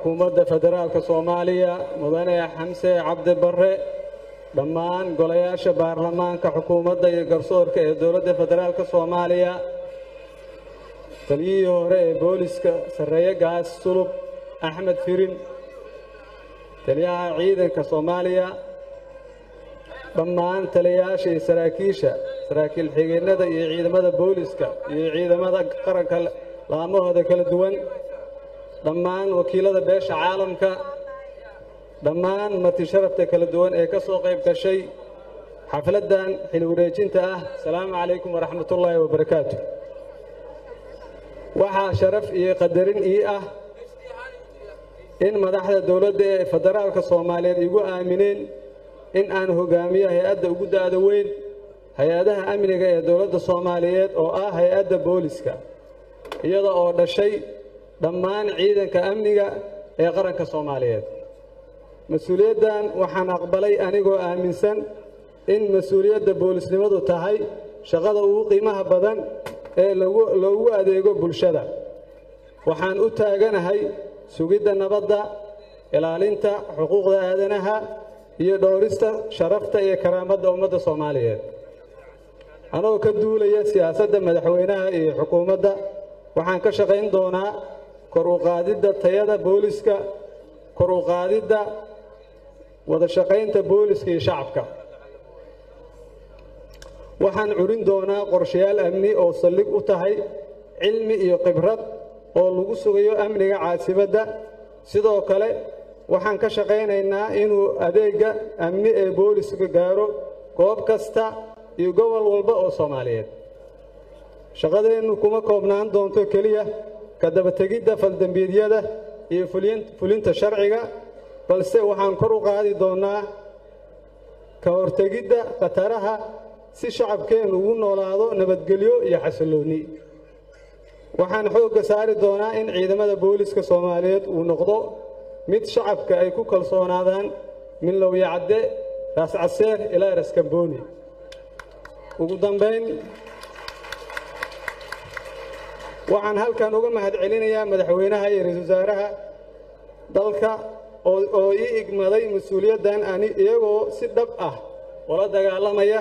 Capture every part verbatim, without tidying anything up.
حكومة فدرالك الصومالية مدنية حمسة عبد البر دمان قلياش برلمان كحكومة يقرصور كدولة فدرالك الصومالية تليه رأي بوليسك سرية قاس سلوب أحمد فيرين تليها عيدا كصوماليا دمان تلياش سراكيشة سراكيل حقيقنا ده يعيد ماذا بوليسك يعيد ماذا قرق لامه هذا كل دوان دمان وكيلة بيش عالم كا دمان ما تشرفت كل دوان إيه كسوقي بكشي حفلة دان حلوريجين تاه السلام عليكم ورحمة الله وبركاته وحا شرف إيه قدرين إيه أه إن مدحت الدولة فدرالك الصوماليين يقو آمنين إن أن هجامية هيئة وجود أدوين هيئة أمنية هي دولة الصوماليات أو آه هيئة بوليسكا iyada oo dhashay dhamaan ciidanka amniga ee qaranka Soomaaliyeed mas'uuliyadan waxaan aqbalay anigoo aaminsan in mas'uuliyadda boolisnimadu tahay shaqada ugu qiimaha badan ee lagu loogu adeego bulshada waxaan u taaganahay sugidda nabadda ilaalinta xuquuqda aadanaha iyo dhowrista sharafta iyo karaamada ummadda Soomaaliyeed anoo ka duulaya siyaasadda madaxweynaha iyo xukuumadda waxaan ka shaqayn doonaa kor u qaadida tayada booliska kor u qaadida wada shaqaynta booliska iyo shacabka waxaan urin doonaa qorshayaal amni oo sallig u tahay cilmi iyo khibrad oo lagu sugayo amniga caasimadda sidoo kale waxaan ka shaqaynaynaa inuu adeega amni ee booliska gaaro goob kasta iyo gobol walba oo Soomaaliyeed shaqadeenu kuma koobnaan doonto kaliya ka daba tagida faldambiyada iyo fulinta sharciga balse waxaan kor u qaadi doonaa ka hortagida qataraha si shacabkeenu ugu noolaado nabadgelyo iyo xasilooni waxaan xoog saari doonaa in ciidamada booliska Soomaaliyeed uu noqdo mid shacabka ay ku kalsoonaadaan min law yaade raas caseer ilaa raas kambooni ugu dambeyn waxaan halkan uga mahad celinayaa madaxweynaha iyo ra'iisul wasaaraha dalka oo ii igmaday mas'uuliyaddan ani iyagoo si dhab ah wala dagaalamaya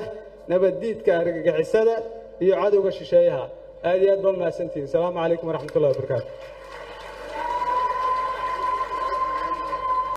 nabaddiidka argagixisada iyo cadawga shisheeyaha aad iyo aad baa mahadsantiin salaamu calaykum waraxmatullaahi wabarakaatuh